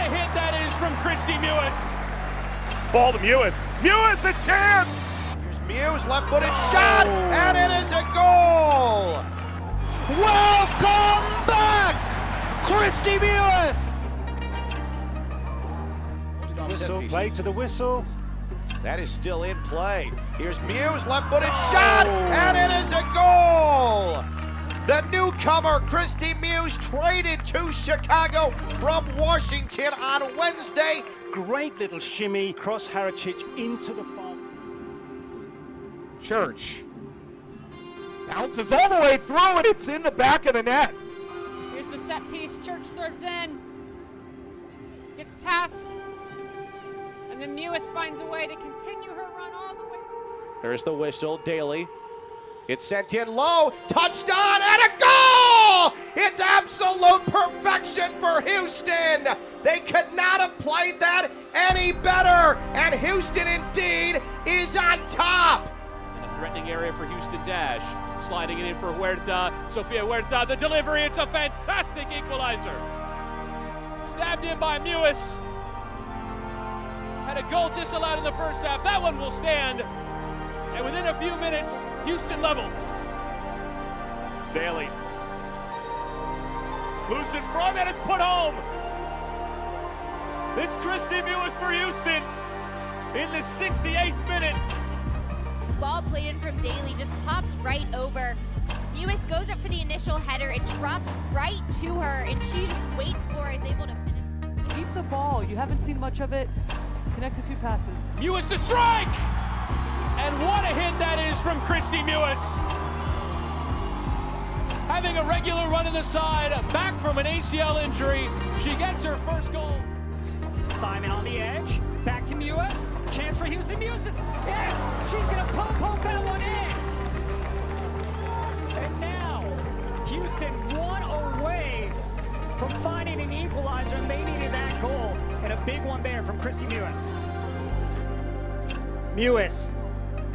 What a hit that is from Kristie Mewis. Ball to Mewis. Mewis, a chance! Here's Mewis, left-footed shot, and it is a goal! Welcome back, Kristie Mewis! Whistle, play to the whistle. That is still in play. Here's Mewis, left-footed shot, and it is a goal! The newcomer, Kristie Mewis, traded to Chicago from Washington on Wednesday. Great little shimmy, cross Haricic into the foul. Church bounces all the way through, and it's in the back of the net. Here's the set piece. Church serves in, gets past, and then Mewis finds a way to continue her run all the way. There's the whistle, Daly. It's sent in low, touched on, and a goal! It's absolute perfection for Houston. They could not have played that any better, and Houston indeed is on top. In a threatening area for Houston Dash, sliding it in for Huerta. Sofia Huerta, the delivery, it's a fantastic equalizer. Stabbed in by Mewis. Had a goal disallowed in the first half, that one will stand. And within a few minutes, Houston leveled. Daly. Loose in front, and it's put home. It's Kristie Mewis for Houston in the 68th minute. This ball played in from Daly just pops right over. Mewis goes up for the initial header. It drops right to her, and she just waits for it, is able to finish. Keep the ball. You haven't seen much of it. Connect a few passes. Mewis to strike! And what a hit that is from Kristie Mewis. Having a regular run in the side, back from an ACL injury, she gets her first goal. Simon on the edge, back to Mewis, chance for Houston. Mewis is, yes, she's gonna poke that one in. And now, Houston one away from finding an equalizer, and they needed that goal, and a big one there from Kristie Mewis. Mewis.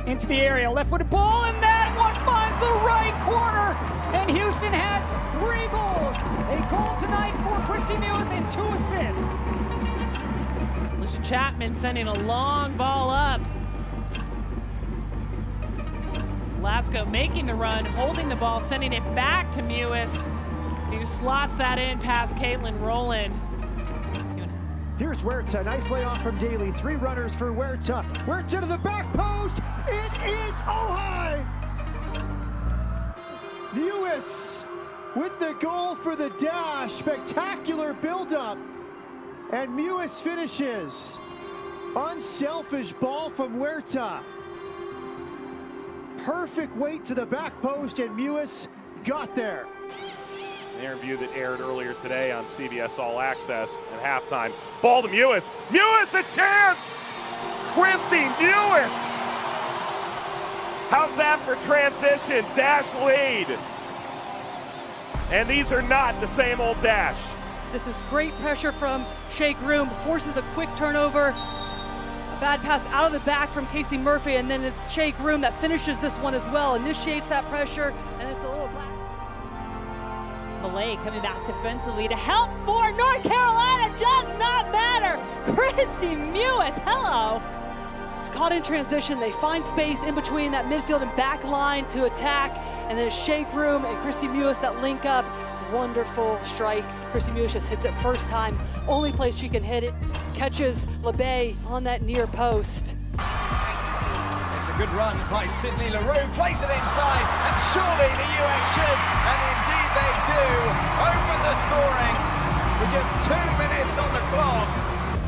Into the area, left-footed ball, and that one finds the right corner, and Houston has 3 goals. A goal tonight for Kristie Mewis and 2 assists. Alicia Chapman sending a long ball up. Latsko making the run, holding the ball, sending it back to Mewis, who slots that in past Caitlin Rowland. Here's Huerta, nice layoff from Daly. 3 runners for Huerta. Huerta to the back post. It is Ojai. Mewis with the goal for the Dash. Spectacular buildup, and Mewis finishes. Unselfish ball from Huerta. Perfect weight to the back post, and Mewis got there. An interview that aired earlier today on CBS All Access at halftime. Ball to Mewis. Mewis, a chance! Kristie Mewis! How's that for transition? Dash lead. And these are not the same old Dash. This is great pressure from Shea Groom. Forces a quick turnover. A bad pass out of the back from Casey Murphy, and then it's Shea Groom that finishes this one as well. Initiates that pressure, and it's a little black. Malay coming back defensively to help for North Carolina. Does not matter. Kristie Mewis, hello. It's caught in transition. They find space in between that midfield and back line to attack. And then Shea Groom and Kristie Mewis that link up. Wonderful strike. Kristie Mewis just hits it first time. Only place she can hit it. Catches LeBay on that near post. It's a good run by Sydney Leroux. Plays it inside, and surely the US should, and indeed they do, open the scoring with just 2 minutes on the clock.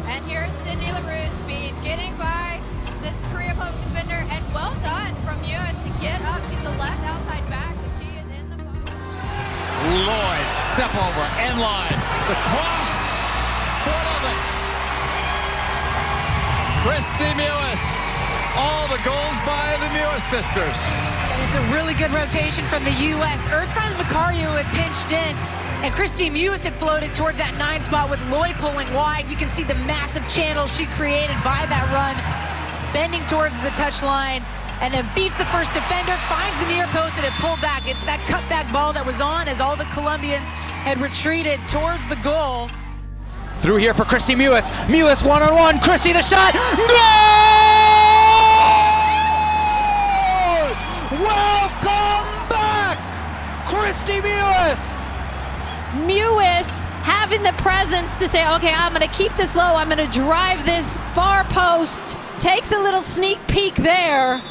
And here's Sydney Leroux's speed, getting by this Korea Pope defender, and well done from US to get up. She's the left outside back, and she is in the box. Lloyd, step over, end line, the cross, foot of it. Kristie Mewis. All the goals by the Mewis sisters. And it's a really good rotation from the U.S. Ertz found Macario had pinched in, and Kristie Mewis had floated towards that 9 spot with Lloyd pulling wide. You can see the massive channel she created by that run, bending towards the touchline, and then beats the first defender, finds the near post, and it pulled back. It's that cutback ball that was on as all the Colombians had retreated towards the goal. Ertz. Through here for Kristie Mewis. Mewis one-on-one. Kristie the shot. Goal! Welcome back, Kristie Mewis. Mewis having the presence to say, okay, I'm going to keep this low. I'm going to drive this far post. Takes a little sneak peek there.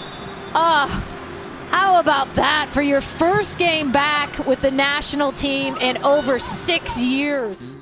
How about that for your first game back with the national team in over 6 years?